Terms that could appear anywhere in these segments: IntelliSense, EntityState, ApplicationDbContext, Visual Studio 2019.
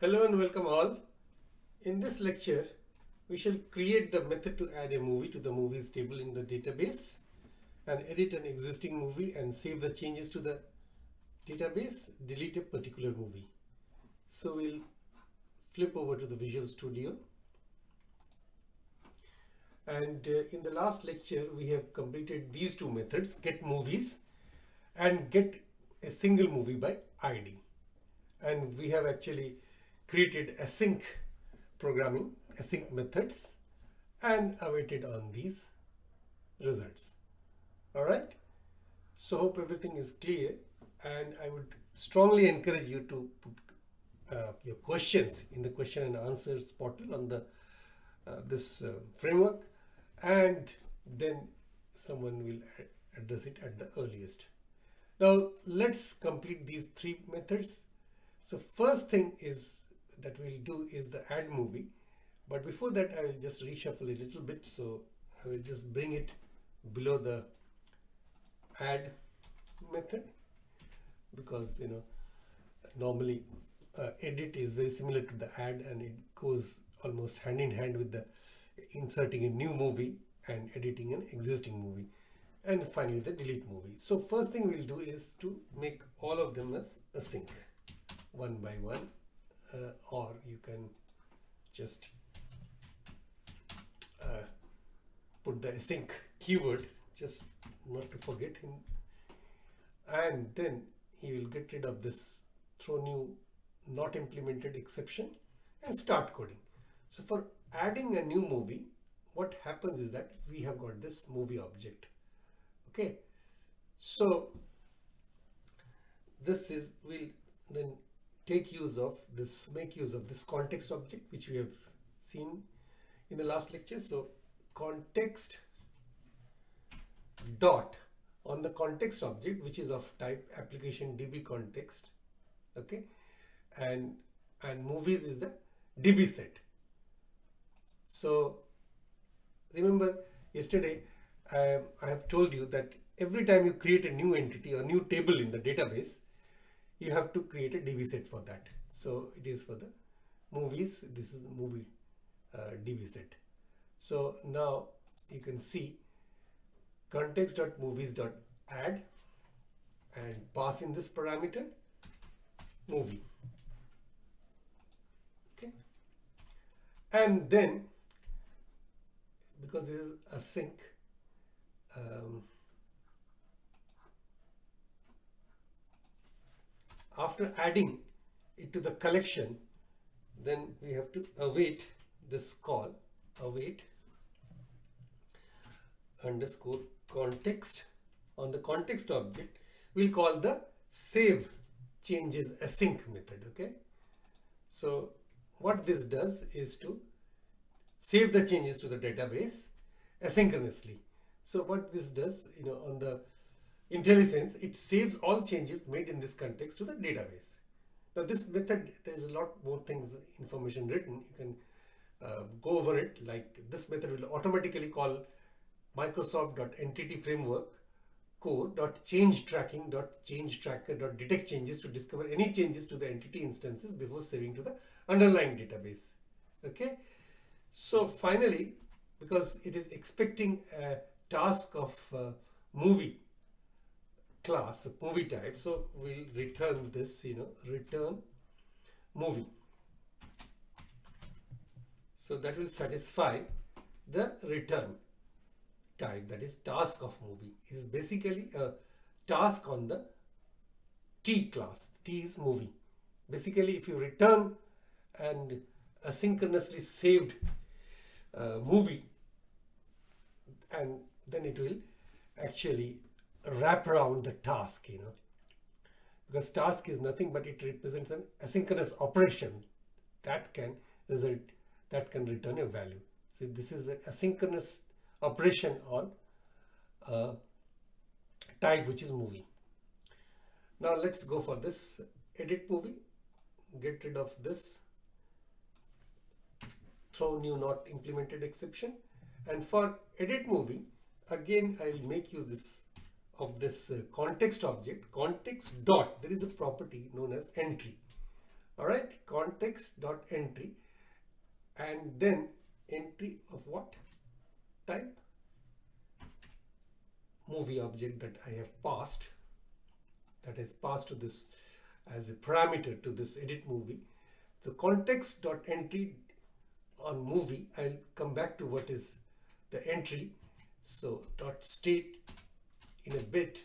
Hello and welcome all. In this lecture, we shall create the method to add a movie to the movies table in the database and edit an existing movie and save the changes to the database, delete a particular movie. So we'll flip over to the Visual Studio. And in the last lecture, we have completed these two methods, get movies and get a single movie by ID. And we have actually created async programming, async methods, and awaited on these results. All right. So hope everything is clear, and I would strongly encourage you to put your questions in the question and answers portal on the this framework, and then someone will address it at the earliest. Now let's complete these three methods. So first thing is that we'll do is the add movie, but before that I will just reshuffle a little bit, so I will just bring it below the add method, because you know normally edit is very similar to the add and it goes almost hand in hand with the inserting a new movie and editing an existing movie, and finally the delete movie. So first thing we'll do is to make all of them as async one by one, or you can just put the async keyword, just not to forget him, and then you will get rid of this throw new not implemented exception and start coding. So for adding a new movie, what happens is that we have got this movie object. Okay, so this is, we'll then make use of this context object, which we have seen in the last lecture. So context dot on the context object, which is of type ApplicationDbContext. Okay, and movies is the DB set. So remember yesterday I have told you that every time you create a new entity or new table in the database, you have to create a DB set for that. So it is for the movies. This is movie DB set. So now you can see context.movies.add and pass in this parameter movie. Okay. And then because this is async, after adding it to the collection, then we have to await this call, await underscore context. On the context object, we'll call the save changes async method. Okay, so what this does is to save the changes to the database asynchronously. So what this does, you know, on the IntelliSense, it saves all changes made in this context to the database. Now this method, there is a lot more things, information written, you can go over it. Like this method will automatically call Microsoft.EntityFrameworkCore.ChangeTracking.ChangeTracker.DetectChanges to discover any changes to the entity instances before saving to the underlying database. Okay, so finally, because it is expecting a task of movie class, movie type, so we'll return this, you know, return movie. So that will satisfy the return type, that is task of movie. It is basically a task on the T class. T is movie. Basically, if you return an asynchronously saved movie, and then it will actually wrap around the task, you know, because task is nothing but it represents an asynchronous operation that can result, that can return a value. So this is an asynchronous operation on type which is movie. Now let's go for this edit movie, get rid of this throw new not implemented exception, and for edit movie again I'll make use of this context object, context dot. There is a property known as entry. All right, context.entry, and then entry of what type? Movie object that I have passed, that is passed to this as a parameter to this edit movie. So context.entry on movie, I'll come back to what is the entry. So dot state in a bit,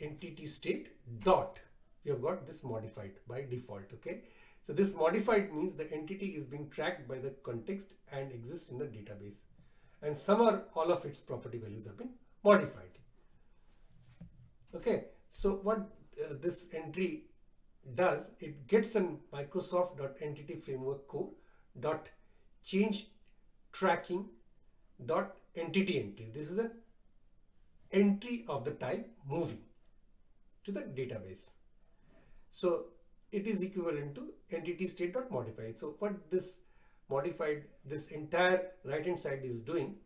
entity state dot, we have got this modified by default. Okay, so this modified means the entity is being tracked by the context and exists in the database, and some or all of its property values have been modified. Okay, so what this entry does, it gets in Microsoft.EntityFrameworkCore.ChangeTracking.EntityEntry. This is an entry of the type movie to the database. So it is equivalent to EntityState.Modify. So what this modified, this entire right hand side is doing,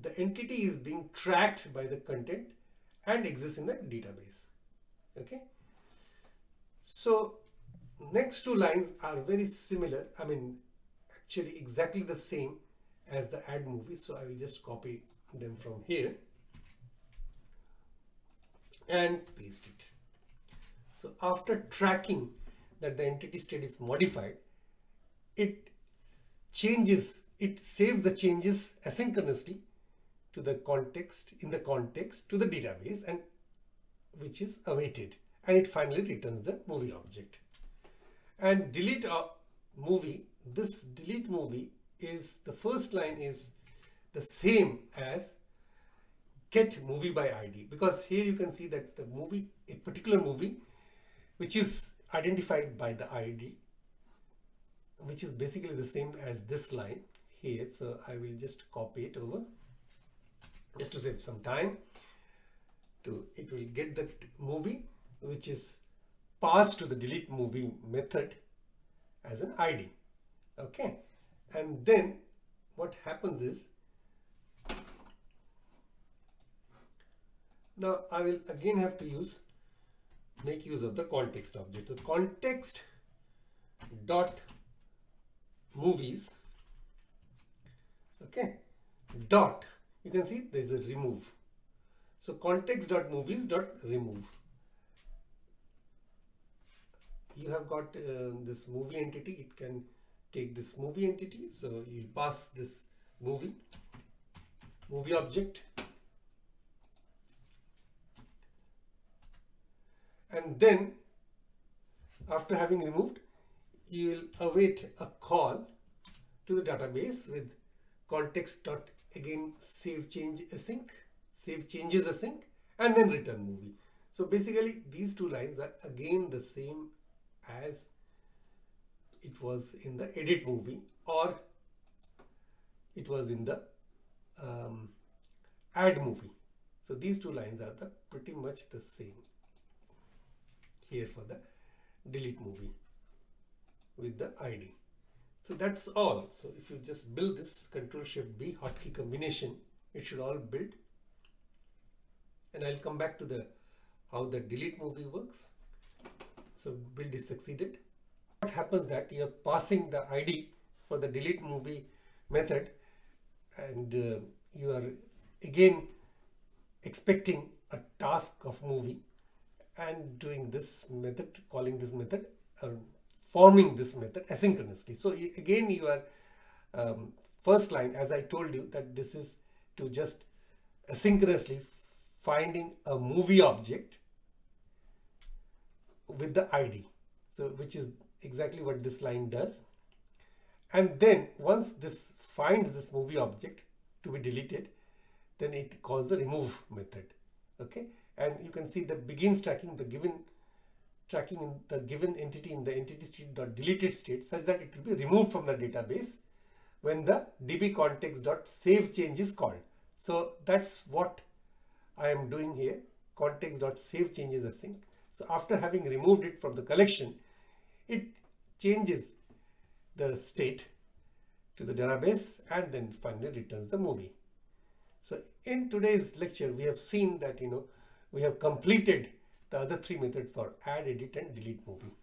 the entity is being tracked by the content and exists in the database. Okay, so next two lines are very similar, I mean actually exactly the same as the add movie, so I will just copy them from here and paste it. So after tracking that the entity state is modified, it changes, it saves the changes asynchronously to the context, in the context to the database, and which is awaited, and it finally returns the movie object. And delete a movie, this delete movie is, the first line is the same as get movie by ID, because here you can see that the movie, a particular movie which is identified by the ID, which is basically the same as this line here. So I will just copy it over just to save some time. It will get the movie which is passed to the delete movie method as an ID. Okay, and then what happens is, now I will again have to use, make use of the context object. So context dot movies, okay, dot, you can see there is a remove. So context dot movies dot remove. You have got this movie entity, it can take this movie entity, so you pass this movie object, and then after having removed, you will await a call to the database with context dot again save change async, save changes async, and then return movie. So basically these two lines are again the same as it was in the edit movie, or it was in the add movie. So these two lines are the pretty much the same here for the delete movie with the ID. So that's all. So if you just build this Ctrl+Shift+B hotkey combination, it should all build. And I'll come back to the how the delete movie works. So build is succeeded. What happens that you're passing the ID for the delete movie method, and you are again expecting a task of movie and doing this method, calling this method, forming this method asynchronously. So again you are first line, as I told you, that this is to just asynchronously finding a movie object with the ID, so which is exactly what this line does. And then once this finds this movie object to be deleted, then it calls the remove method. Okay, and you can see that begins tracking the given entity in the entity state dot deleted state, such that it will be removed from the database when the db context dot save change is called. So that's what I am doing here, context dot save changes async. So after having removed it from the collection, it changes the state to the database and then finally returns the movie. So in today's lecture, we have seen that, you know, we have completed the other three methods for add, edit, and delete movie.